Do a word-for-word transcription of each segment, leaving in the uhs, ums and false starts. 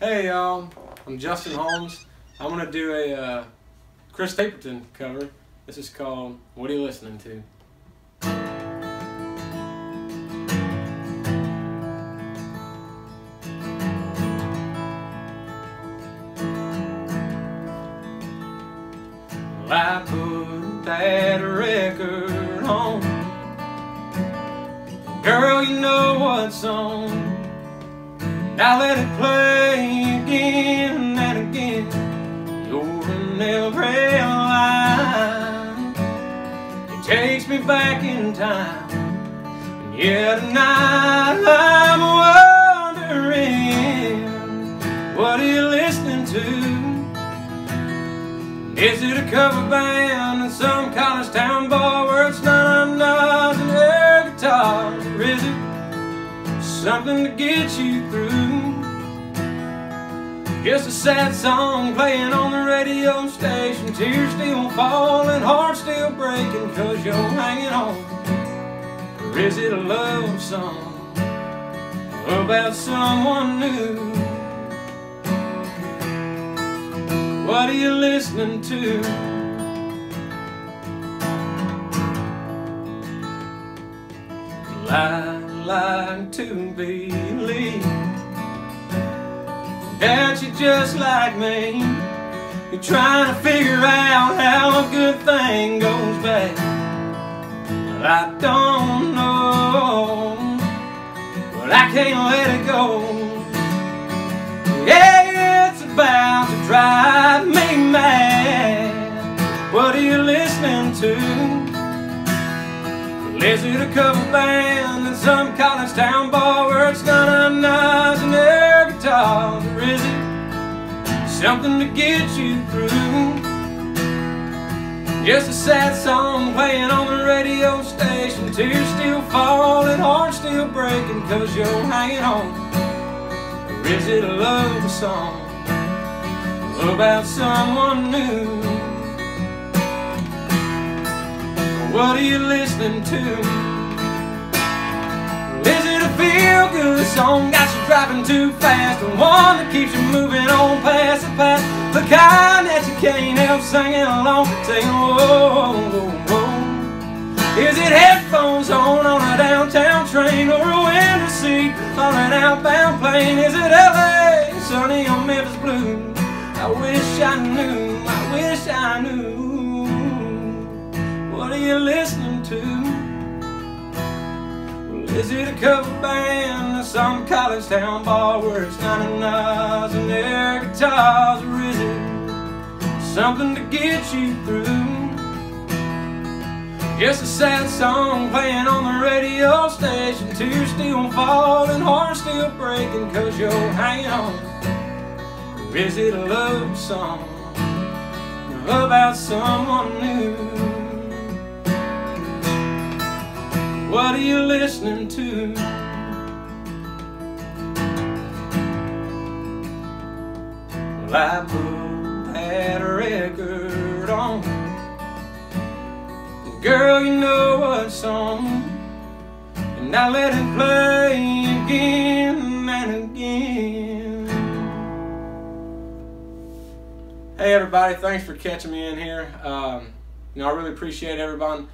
Hey y'all, I'm Justin Holmes. I'm gonna do a uh, Chris Stapleton cover. This is called "What Are You Listening To?" Well, I put that record on. Girl, you know what's on. Now let it play again and again. You're in every line. It takes me back in time. And yet tonight I'm wondering, what are you listening to? Is it a cover band in some college town bar where it's not enough to air guitar? Or is it something to get you through? Just a sad song playing on the radio station. Tears still falling, hearts still breaking, 'cause you're hanging on. Or is it a love song about someone new? What are you listening to? I'd like to believe that you're just like me. You're trying to figure out how a good thing goes back. Well, I don't know, but I can't let it go. Yeah, it's about to drive me mad. What are you listening to? Is it a cover band in some college town bar where it's got a nice and air guitar? Or is it something to get you through? Just a sad song playing on the radio station. Tears still falling, hearts still breaking, 'cause you're hanging on. Or is it a love song about someone new? What are you listening to? Is it a feel-good song got you driving too fast? The one that keeps you moving on past the past, the kind that you can't help singing along, saying whoa, whoa, whoa. Is it headphones on on a downtown train, or a window seat on an outbound plane? Is it L A, sunny or Memphis blue? I wish I knew, I wish I knew. What are you listening to? Well, is it a cover band in some college town bar where it's kind of nice and their guitars? Or is it something to get you through? Just a sad song playing on the radio station. Tears still falling, hearts still breaking, 'cause you're hanging on. Or is it a love song about someone new? What are you listening to? Well, I put that record on. Girl, you know what's on. And I let it play again and again. Hey everybody, thanks for catching me in here. Um, you know, I really appreciate everyone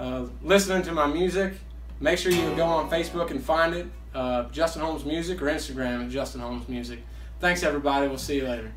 Uh, listening to my music. Make sure you go on Facebook and find it, uh, Justin Holmes Music, or Instagram at Justin Holmes Music. Thanks everybody, we'll see you later.